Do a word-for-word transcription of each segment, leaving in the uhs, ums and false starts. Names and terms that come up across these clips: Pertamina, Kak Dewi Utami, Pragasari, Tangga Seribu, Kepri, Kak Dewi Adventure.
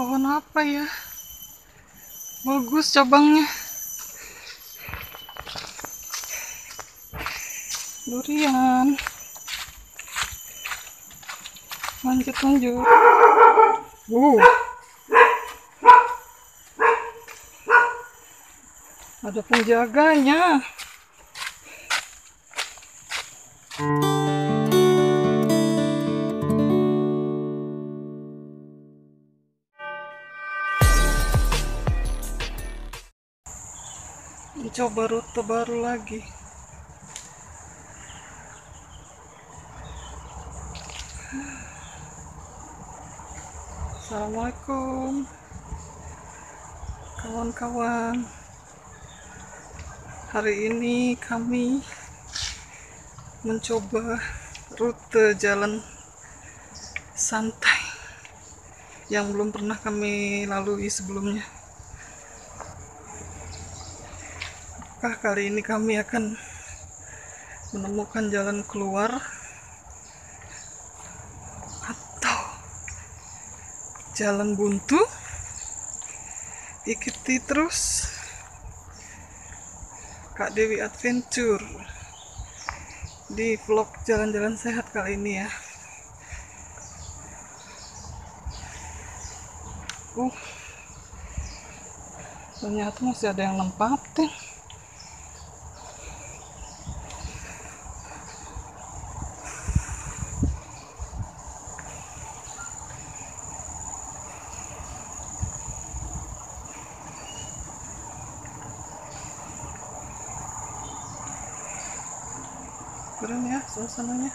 Pohon apa ya? Bagus cabangnya. Durian. Lanjut lanjut. Wow. Ada penjaganya. Coba rute baru lagi. Assalamualaikum kawan-kawan. Hari ini kami mencoba rute jalan santai yang belum pernah kami lalui sebelumnya. Apakah kali ini kami akan menemukan jalan keluar atau jalan buntu? Ikuti terus Kak Dewi Adventure di vlog jalan-jalan sehat kali ini ya. Uh, ternyata masih ada yang nempatin. Keren ya suasananya.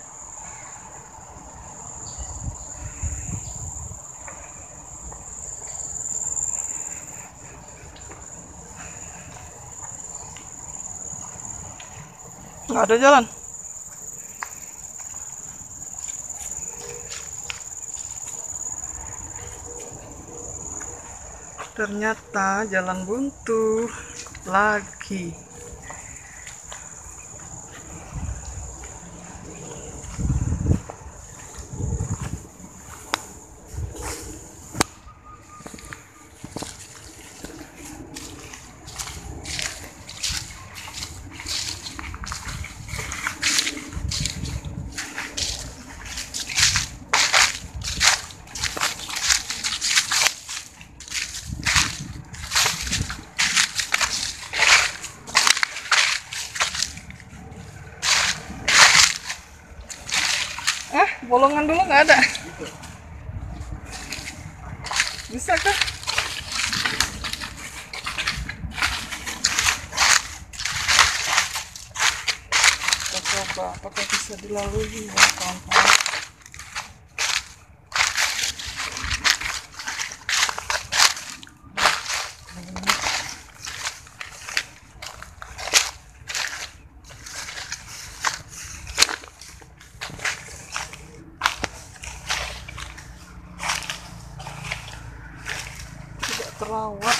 Nggak ada jalan. Ternyata jalan buntu lagi. Bolongan dulu nggak ada. Bisa kah? Kita coba apakah bisa dilalui ya kawan-kawan. Terawat.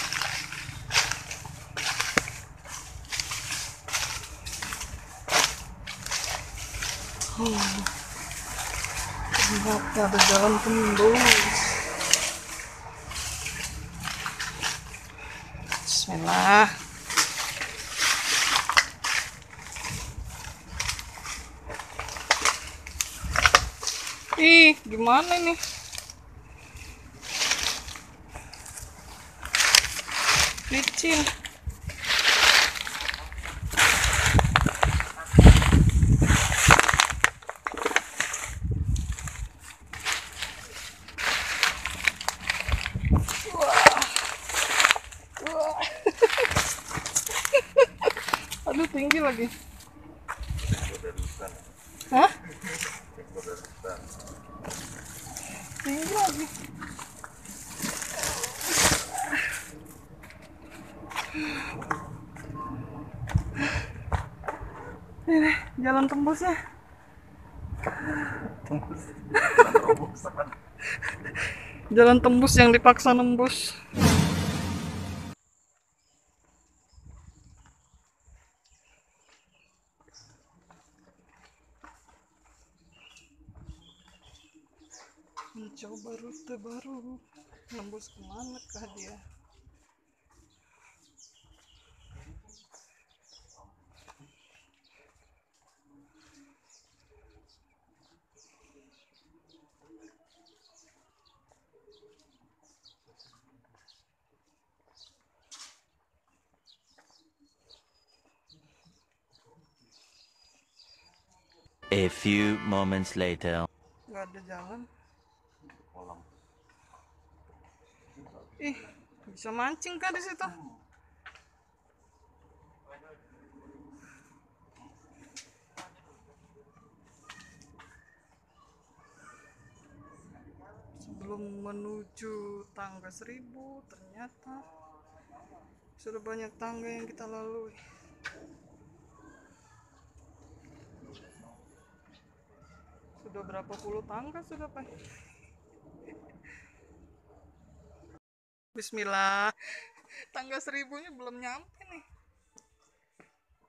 Hmm. Ternyata ada jalan tembus. Bismillah. Ih, gimana nih? Licin. Wah. Wah. Aduh, tinggi lagi. Hah? Tinggi lagi. Ini jalan tembusnya. Tembus. Jalan tembus yang dipaksa nembus. Mencoba rute baru. nembus kemana kah dia? A few moments later. Gak ada jalan. Ih, bisa mancing kah di situ? Sebelum menuju Tangga Seribu, ternyata sudah banyak tangga yang kita lalui. Sudah berapa puluh tangga sudah, Pak? Bismillah. Tangga seribunya belum nyampe nih.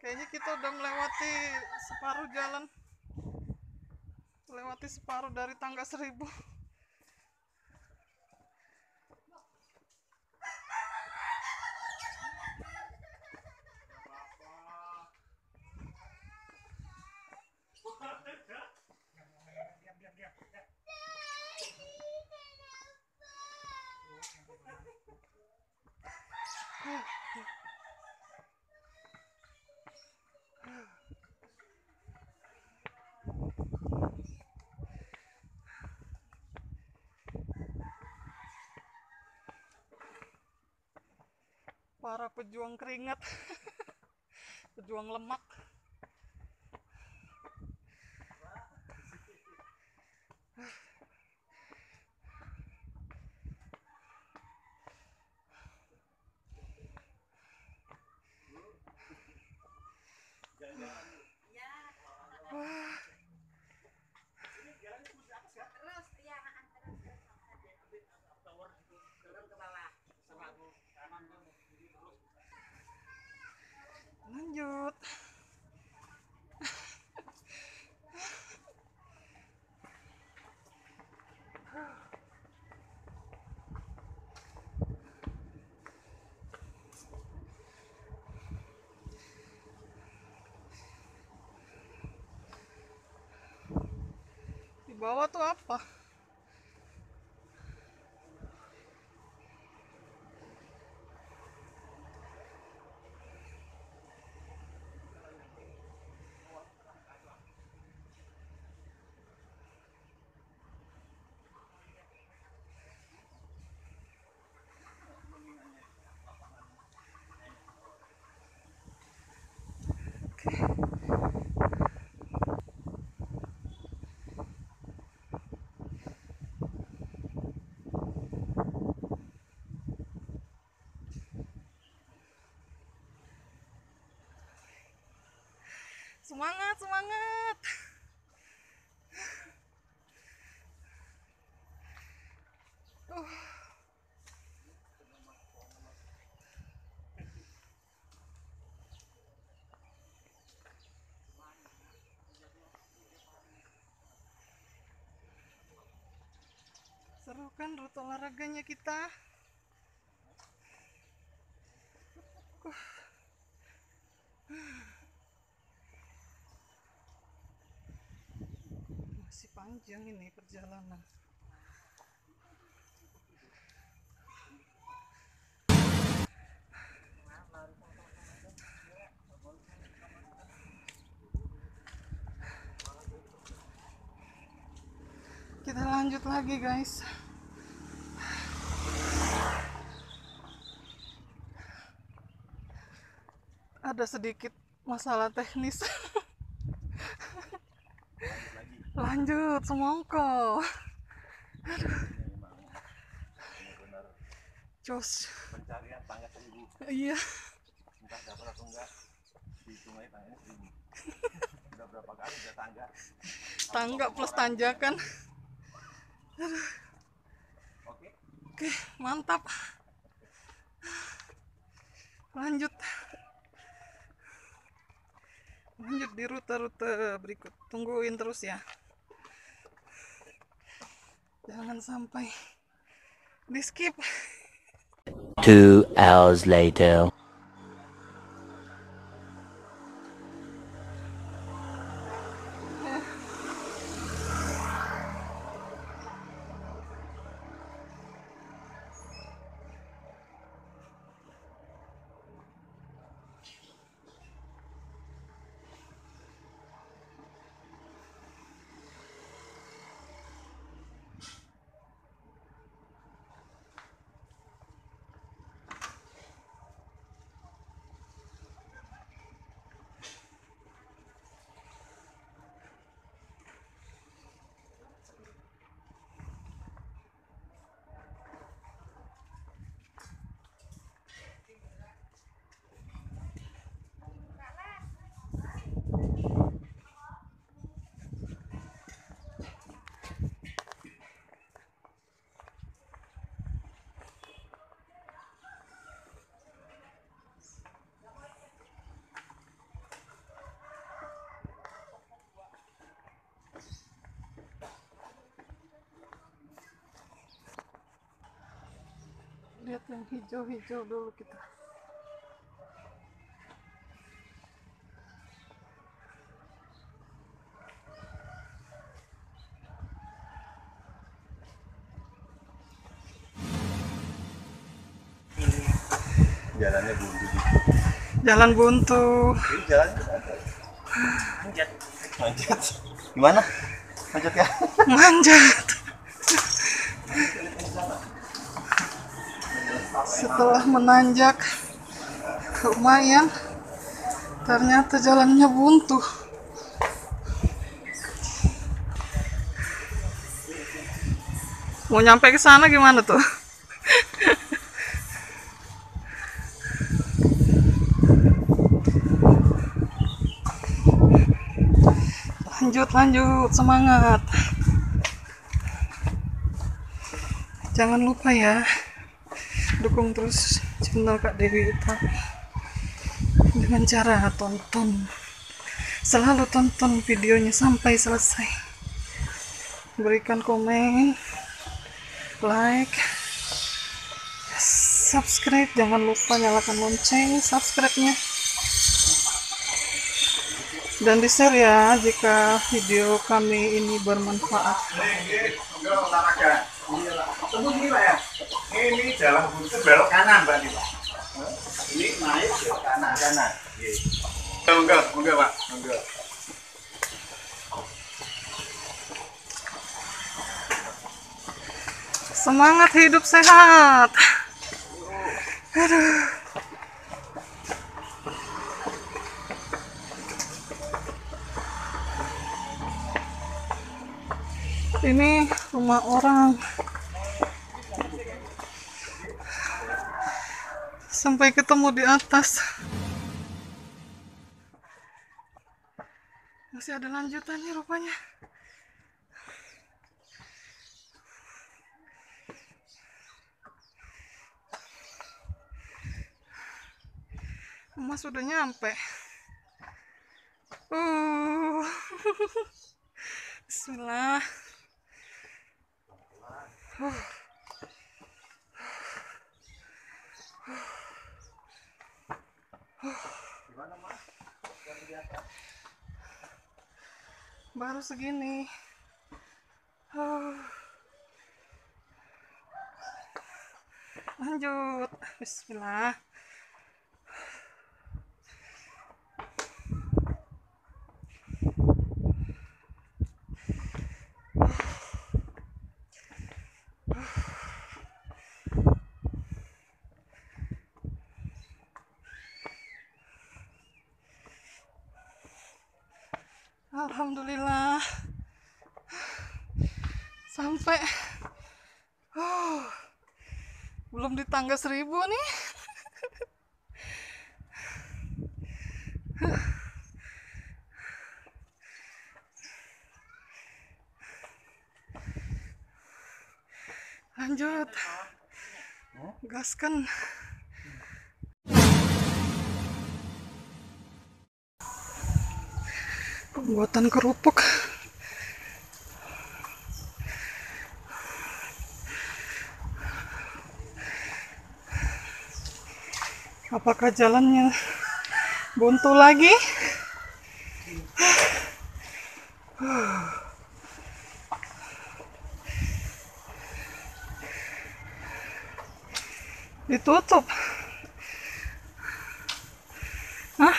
Kayaknya kita udah melewati separuh jalan. Melewati separuh dari Tangga Seribu. Para pejuang keringat, pejuang lemak. Lanjut. Di bawah tuh apa? Semangat, semangat. Uh. Seru kan rute olahraganya kita? Uh. Masih panjang ini perjalanan. Kita lanjut lagi, guys. Ada sedikit masalah teknis. Lanjut, semongko. Aduh. Jos. Pencarian Tangga Seribu. Iya. Entah dapat atau enggak, dihitung aja tangganya seribu. Udah berapa kali udah tangga. Tangga plus tanjakan. Aduh. Oke. Oke, mantap. Lanjut. Lanjut di rute-rute berikut. Tungguin terus ya. Jangan sampai Di skip. Two hours later. Lihat yang hijau-hijau dulu kita. Jalannya buntu. Jalan buntu. Ini jalan manjat. Manjat. Gimana? Manjat ya? Manjat. Setelah menanjak lumayan, ternyata jalannya buntu. Mau nyampe ke sana gimana tuh? Lanjut, lanjut, semangat. Jangan lupa ya, dukung terus channel Kak Dewi Utami dengan cara tonton, selalu tonton videonya sampai selesai, berikan komen, like, subscribe, jangan lupa nyalakan lonceng subscribe-nya, dan di share ya jika video kami ini bermanfaat. Ini jalan buntu belok kanan, Pak. Ini naik belok kanan, kanan. Enggak, enggak, Pak. Enggak. Semangat hidup sehat. Aduh. Ini rumah orang. Sampai ketemu di atas. Masih ada lanjutannya rupanya. Mas udah nyampe. Uh. Bismillah. Uh. Baru segini. Oh. Lanjut. Bismillah. Alhamdulillah sampai. Oh, belum di Tangga Seribu nih. Lanjut, gaskan. Pembuatan kerupuk Apakah jalannya buntu lagi? Ditutup. Hah?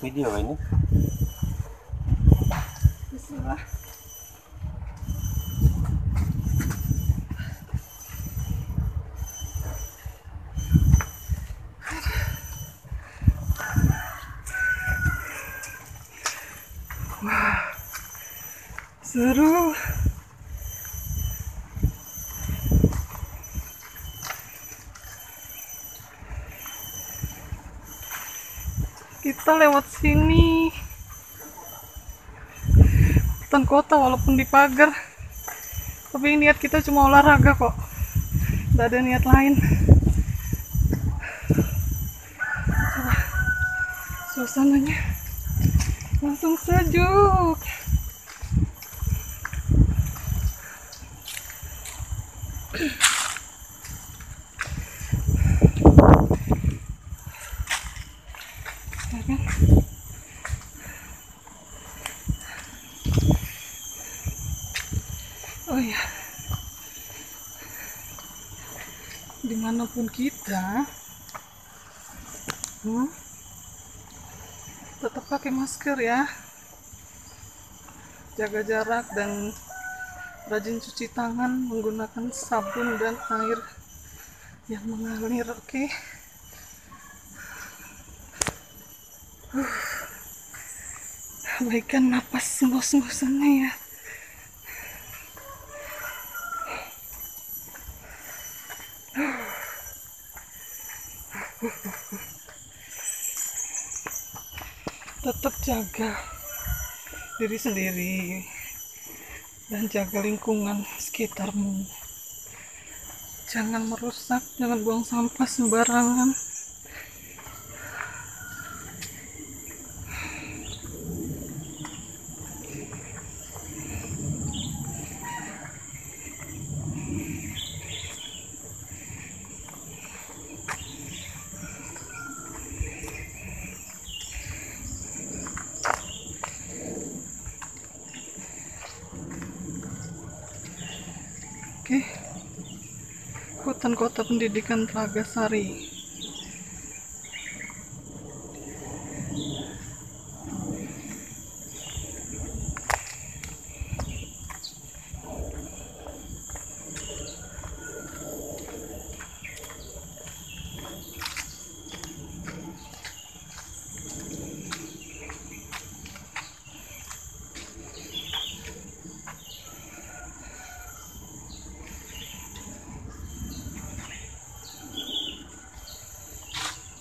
Video ini. Bismillah. Wah, seru. Kita lewat sini hutan kota walaupun di pagar, tapi niat kita cuma olahraga kok, tidak ada niat lain. Coba suasananya langsung sejuk. Oh ya, dimanapun kita hmm, tetap pakai masker ya, jaga jarak dan rajin cuci tangan menggunakan sabun dan air yang mengalir. Oke, okay? Uh, abaikan napas ngos-ngosannya ya. Uh, uh, uh. Tetap jaga diri sendiri dan jaga lingkungan sekitarmu. Jangan merusak, jangan buang sampah sembarangan. Oke, hutan kota pendidikan Pragasari.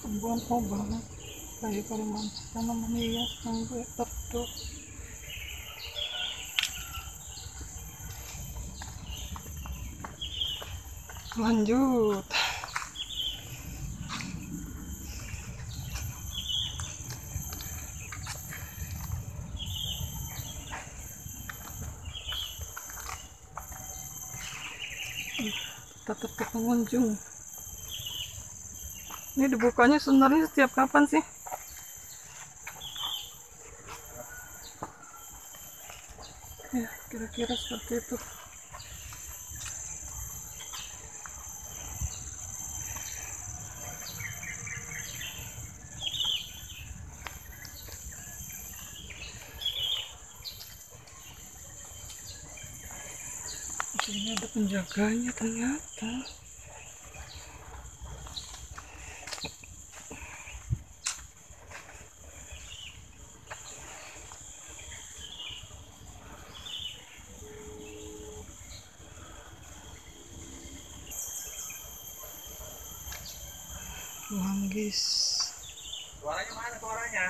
Tumbuhan obang, kayu kariman, tanaman hias, tangga terdor. Lanjut. Tetap ke pengunjung. Ini dibukanya sebenarnya setiap kapan sih? Ya, kira-kira seperti itu. Ini ada penjaganya ternyata. Manggis. Suaranya mana suaranya?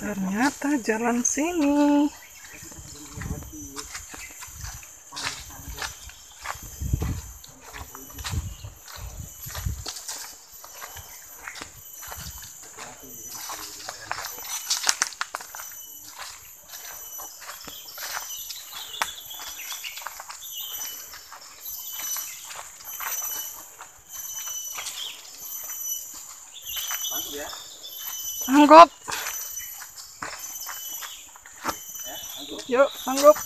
Ternyata jalan sini. Sanggup. Yuk, sanggup.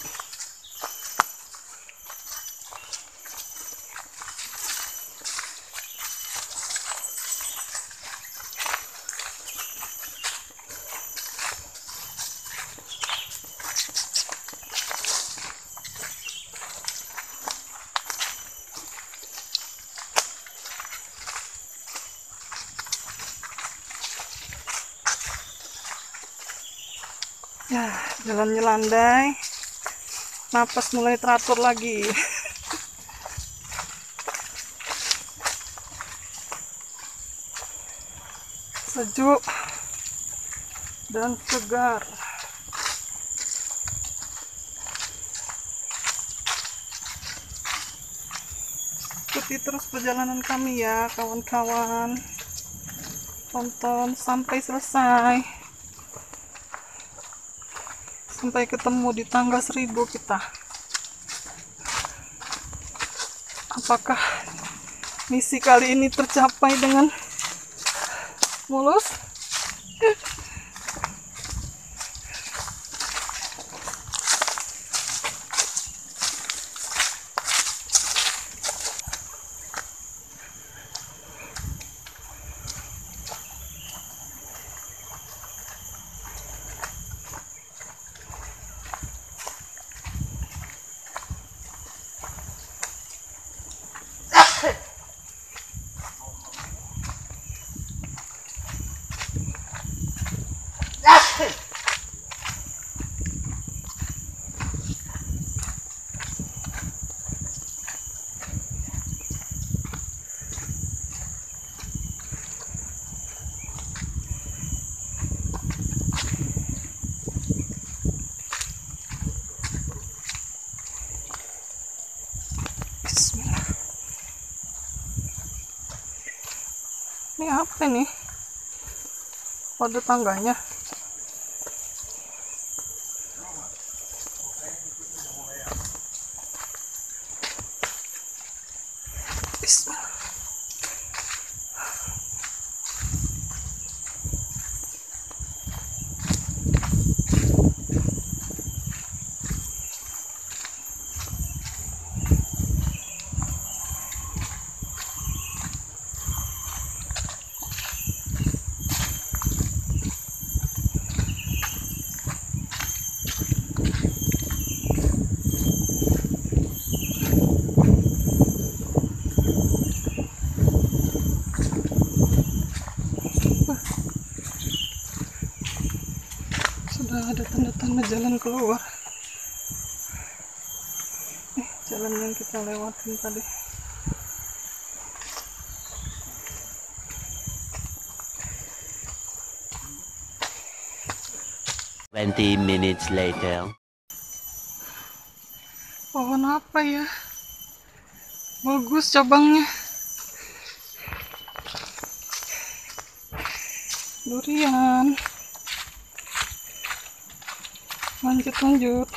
Ya, jalannya landai, napas mulai teratur lagi. Sejuk dan segar. Ikuti terus perjalanan kami ya kawan-kawan, tonton sampai selesai. Sampai ketemu di Tangga Seribu kita. Apakah misi kali ini tercapai dengan mulus? Ini apa nih? Kode tangganya. Bismillah. Ada tanda-tanda jalan keluar. Eh, jalan yang kita lewatin tadi. twenty minutes later. Pohon apa ya? Bagus cabangnya. Durian. Lanjut, lanjut.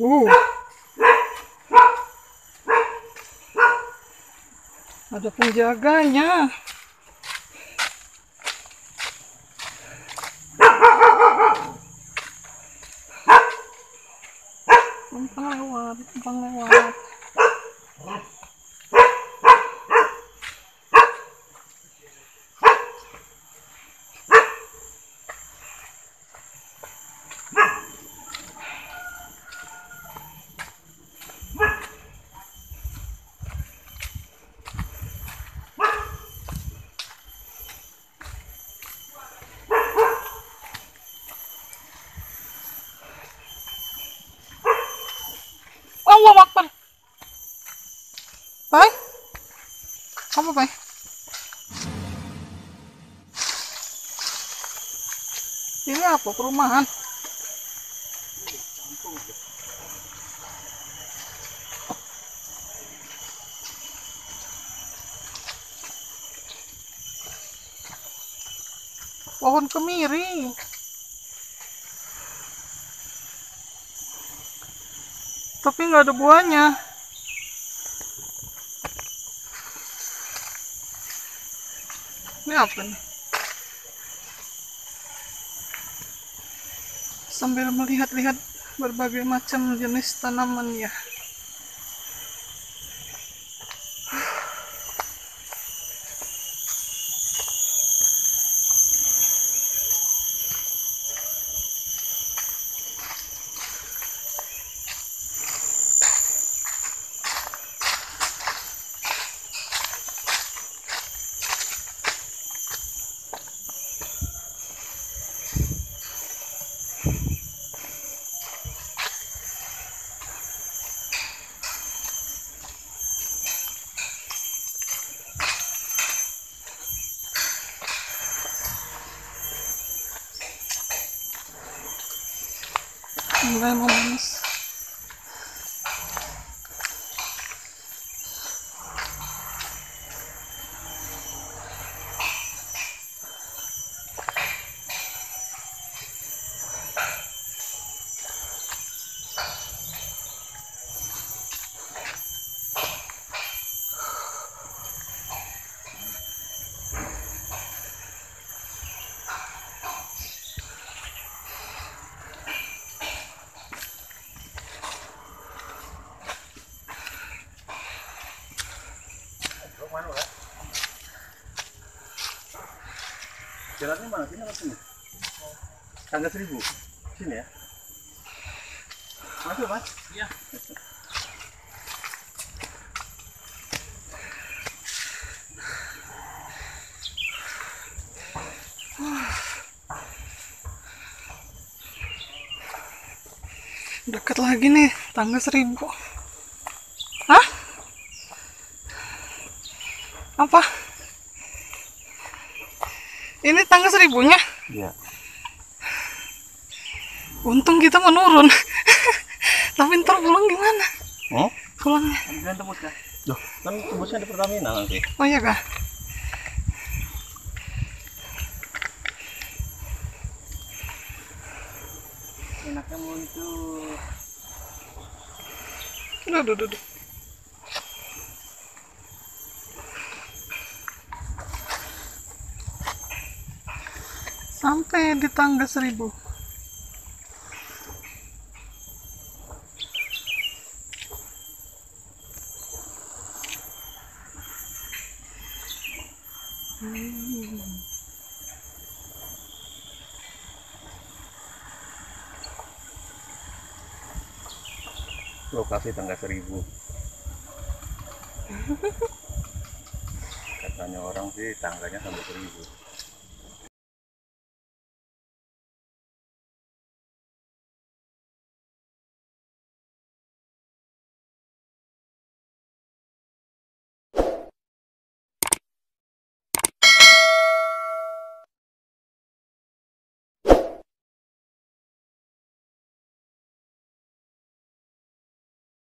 Uh. Ada penjaganya. Numpang lewat, numpang lewat. Allah Akbar. Bay. Kamu bay. Ini apa perumahan? Pohon kemiri. Tapi nggak ada buahnya. Ini apa nih? Sambil melihat-lihat berbagai macam jenis tanaman ya. Mulai memanis. Jalannya mana? Sini apa sini? Tangga Seribu? Sini ya? Masuk mas? Iya. Dekat lagi nih Tangga Seribu. Hah? Apa? Ini Tangga Seribunya. Iya. Untung kita menurun. Tapi ntar pulang gimana? Oh? Pulangnya? Kan tembus kan? Loh, kan tembusnya di Pertamina nanti. Oh iya kah? Enaknya muncul. Duh, duh, duh, duh. Sampai di Tangga Seribu. Hmm. Lokasi Tangga Seribu. Katanya orang sih tangganya sampai seribu.